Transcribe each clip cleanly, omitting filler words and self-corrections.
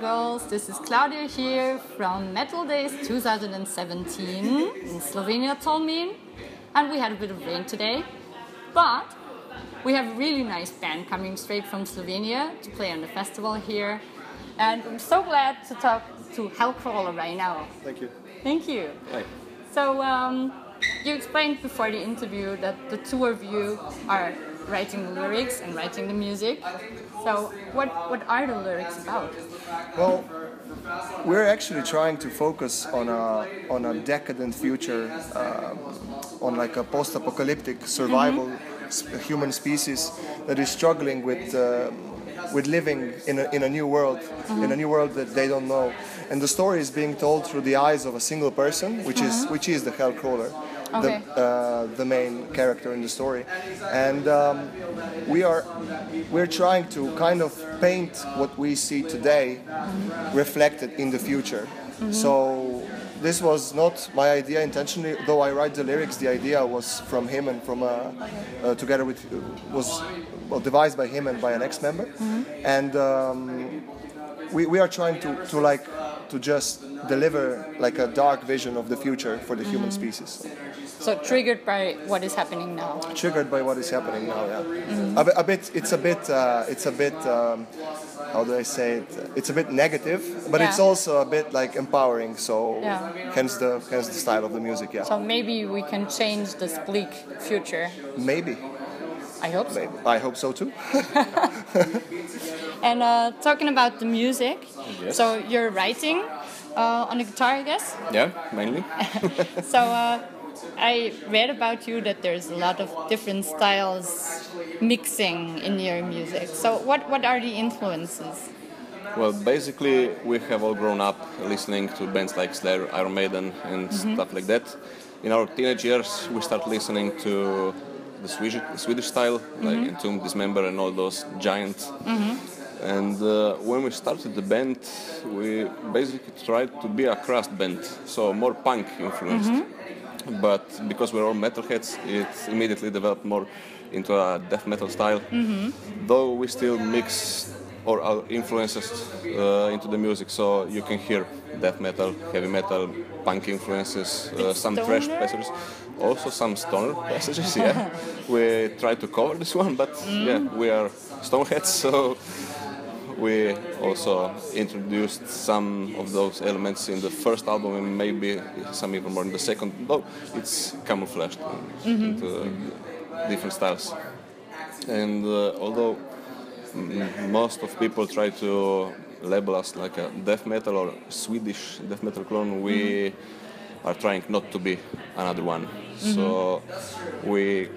morning, girls. This is Claudia here from Metal Days 2017 in Slovenia, Tolmin. And we had a bit of rain today, but we have a really nice band coming straight from Slovenia to play on the festival here. And I'm so glad to talk to Hellcrawler right now. Thank you. Thank you. Hi. So you explained before the interview that the two of you are writing the lyrics and writing the music. So what are the lyrics about? Well, we're actually trying to focus on a decadent future, on like a post-apocalyptic survival human species that is struggling with living in a new world, in a new world that they don't know. And the story is being told through the eyes of a single person, which is the Hellcrawler. Okay. The main character in the story, and we're trying to kind of paint what we see today reflected in the future. So this was not my idea intentionally, though I write the lyrics. The idea was from him and from together with was devised by him and by an ex-member, and we are trying to just deliver like a dark vision of the future for the human species. So triggered by what is happening now. Triggered by what is happening now, yeah. How do I say it? It's a bit negative, but it's also a bit like empowering. So hence the style of the music, yeah. So maybe we can change this bleak future. Maybe. I hope so. I hope so too. And talking about the music, yes. So you're writing on the guitar, I guess? Yeah, mainly. So I read about you that there's a lot of different styles mixing in your music. So what are the influences? Well, basically we have all grown up listening to bands like Slayer, Iron Maiden and stuff like that. In our teenage years we start listening to the Swedish style, like Entomb, Dismember and all those giants. And when we started the band, we basically tried to be a crust band, so more punk influenced. But because we're all metalheads, it immediately developed more into a death metal style. Though we still mix all our influences into the music, so you can hear death metal, heavy metal, punk influences, some thrash passages, also some stoner passages. Yeah, we try to cover this one, but yeah, we are stoneheads, so. We also introduced some of those elements in the first album and maybe some even more in the second, though it's camouflaged into different styles. And although most of people try to label us like a death metal or Swedish death metal clone, we are trying not to be another one. So we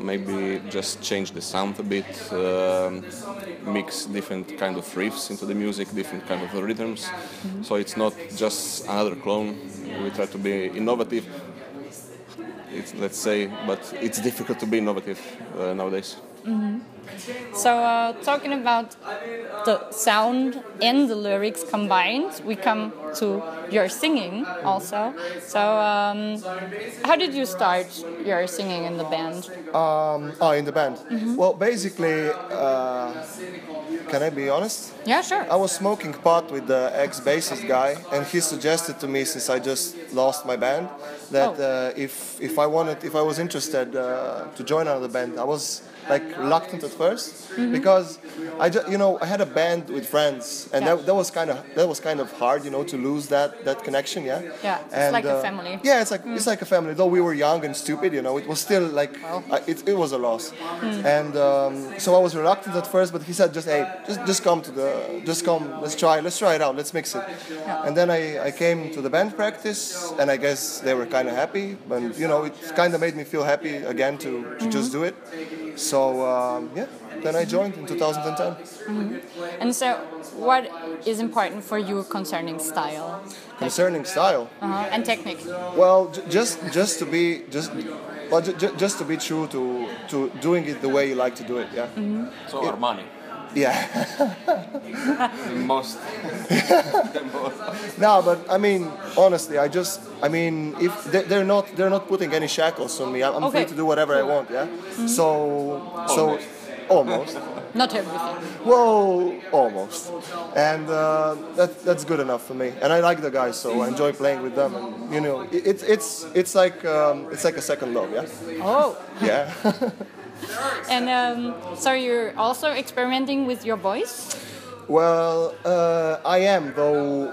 maybe just change the sound a bit, mix different kind of riffs into the music, different kind of rhythms. So it's not just another clone. We try to be innovative, let's say, but it's difficult to be innovative nowadays. So talking about the sound and the lyrics combined, we come to your singing also. So how did you start your singing in the band? In the band? Well, basically, can I be honest? Yeah, sure. I was smoking pot with the ex-bassist guy, and he suggested to me, since I just lost my band, that if I was interested to join another band. I was like reluctant at first because I had a band with friends, and that was kind of hard, to lose that connection, yeah. And it's like a family. Yeah, it's like a family. Though we were young and stupid, it was still like it was a loss. And so I was reluctant at first, but he said, just come, let's try it out, let's mix it. And then I came to the band practice, and I guess they were kind of happy, and it kind of made me feel happy again to just do it. So, then I joined in 2010. And so, what is important for you concerning style? Concerning style? And technique? Well, just to be true to doing it the way you like to do it, yeah. So, Armani. Yeah. Most. No, but I mean, honestly, if they're not putting any shackles on me, I'm free to do whatever I want. Yeah. So Almost. Not everything. Whoa, almost. And that's good enough for me. And I like the guys, so I enjoy playing with them. And you know, it's like a second love, yeah. Oh. Yeah. And so you're also experimenting with your voice? Well, I am, though.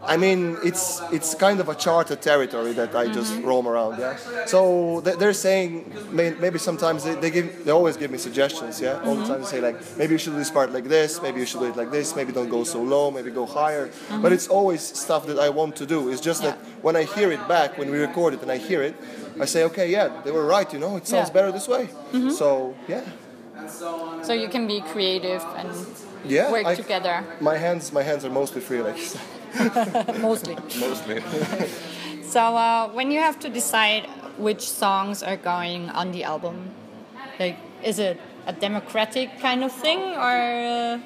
I mean, it's kind of a charted territory that I just roam around. Yeah. So they're saying maybe sometimes they always give me suggestions. Yeah. All the time they say like maybe you should do this part like this. Maybe you should do it like this. Maybe don't go so low. Maybe go higher. But it's always stuff that I want to do. It's just that when I hear it back, when we record it, and I hear it, I say okay, yeah, they were right. You know, it sounds better this way. So yeah. So you can be creative and work together. My hands are mostly free. Like. Mostly. So when you have to decide which songs are going on the album, like, is it a democratic kind of thing or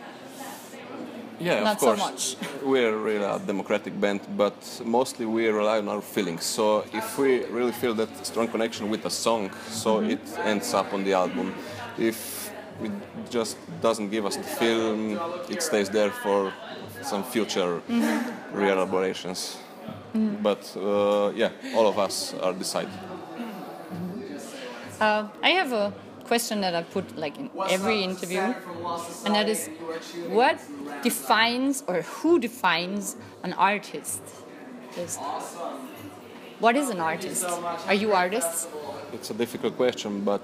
not so much? We're really a democratic band, but mostly we rely on our feelings. So if we really feel that strong connection with a song, so it ends up on the album. If it just doesn't give us the feel, it stays there for some future re-elaborations. But all of us are decided. I have a question that I put like in every interview, and that is, what defines or who defines an artist? What is an artist? Are you artists? It's a difficult question, but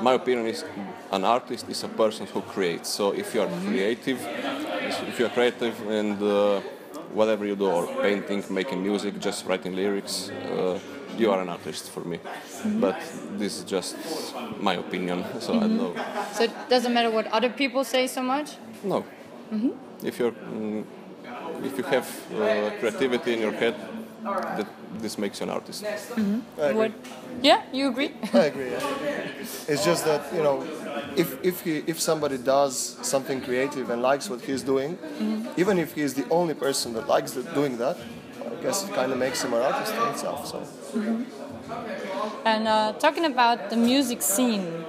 my opinion is an artist is a person who creates. So if you are creative and whatever you do, or painting, making music, just writing lyrics, you are an artist for me. But this is just my opinion, so I don't know. So it doesn't matter what other people say so much? No. If you have creativity in your head, that this makes you an artist. You agree? I agree. Yeah. It's just that, you know, if somebody does something creative and likes what he's doing, even if he's the only person that likes doing that, I guess it kind of makes him an artist in itself. So. And talking about the music scene,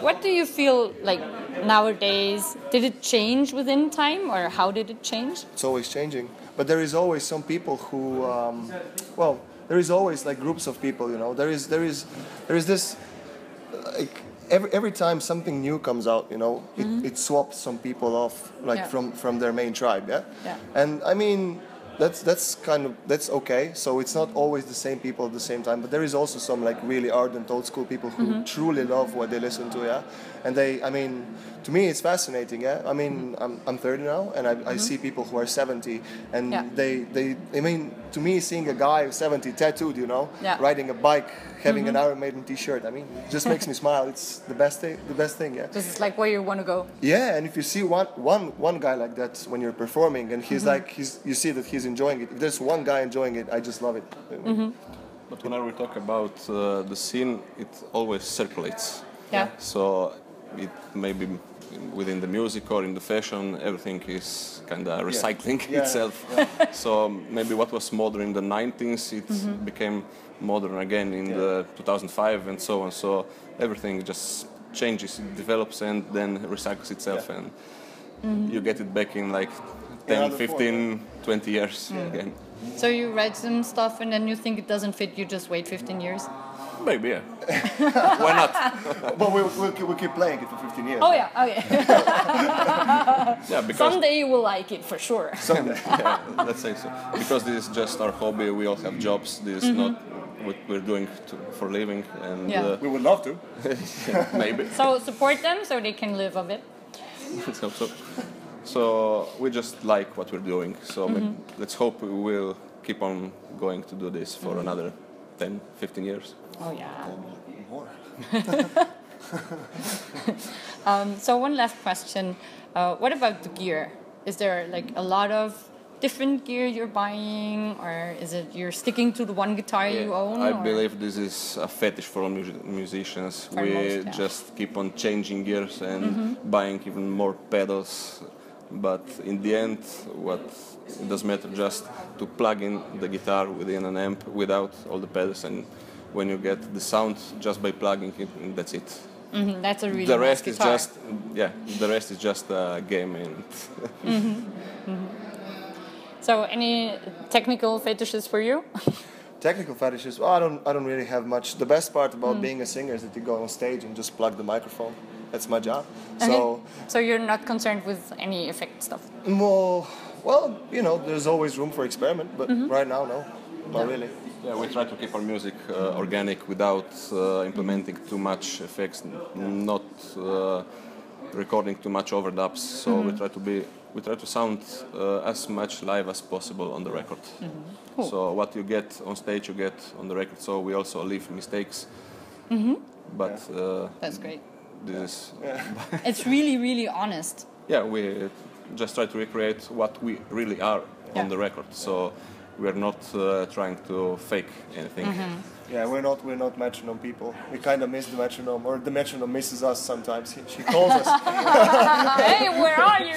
what do you feel like nowadays? Did it change within time, or how did it change? It's always changing. But there is always some people who, there is always like groups of people, you know. There is this, like every time something new comes out, you know, it swaps some people off, like from their main tribe, yeah. And I mean, that's okay. So it's not always the same people at the same time. But there is also some like really ardent old school people who truly love what they listen to, yeah. And to me, it's fascinating, yeah? I mean, I'm 30 now, and I see people who are 70, and I mean, to me, seeing a guy 70 tattooed, you know, riding a bike, having an Iron Maiden t-shirt, I mean, it just makes me smile. It's the best thing, yeah? This is like where you want to go. Yeah, and if you see one guy like that when you're performing, and he's like, you see that he's enjoying it. If there's one guy enjoying it, I just love it. But whenever we talk about the scene, it always circulates. Yeah. So it may be within the music or in the fashion, everything is kind of recycling itself. Yeah. So maybe what was modern in the 90s, it became modern again in the 2005 and so on. So everything just changes, it develops and then recycles itself, and you get it back in like 10, 15, 20 years again. So you write some stuff and then you think it doesn't fit, you just wait 15 years? Maybe, yeah. Why not? But we'll keep playing it for 15 years. Oh yeah. Yeah, because someday you will like it for sure. Someday, yeah, let's say so. Because this is just our hobby. We all have jobs. This is not what we're doing for living, and we would love to. Maybe. So support them so they can live of it. So we just like what we're doing. So let's hope we will keep on going to do this for another 10, 15 years. Oh, yeah. More. So one last question. What about the gear? Is there like a lot of different gear you're buying, or is it you're sticking to the one guitar you own? I believe this is a fetish for all musicians. We just keep on changing gears and buying even more pedals. But in the end, what it does matter just to plug in the guitar within an amp without all the pedals, and when you get the sound just by plugging it, that's it. Mm-hmm, that's a really nice guitar. Is just the rest is just a game. And mm-hmm. Mm-hmm. So, any technical fetishes for you? Technical fetishes? Well, I don't really have much. The best part about being a singer is that you go on stage and just plug the microphone. That's my job. Okay. So you're not concerned with any effect stuff? Well, there's always room for experiment, but right now, no, not really. Yeah, we try to keep our music organic without implementing too much effects, not recording too much overdubs. So we try to sound as much live as possible on the record. Mm-hmm. Cool. So what you get on stage, you get on the record. So we also leave mistakes. Mm-hmm. But that's great. This is it's really, really honest. Yeah, we just try to recreate what we really are on the record. So. We're not trying to fake anything. Mm-hmm. Yeah, we're not metronome people. We kind of miss the metronome, or the metronome misses us sometimes. She calls us. Hey, where are you?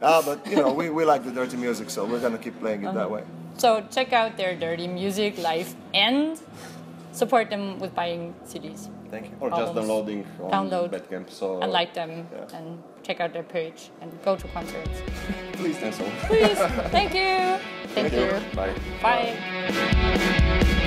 But we like the dirty music, so we're gonna keep playing it that way. So check out their dirty music live and support them with buying CDs. Thank you. Or just downloading on Bandcamp. So and like them and check out their page and go to concerts. Please, thank you. Thank you. Bye. Bye.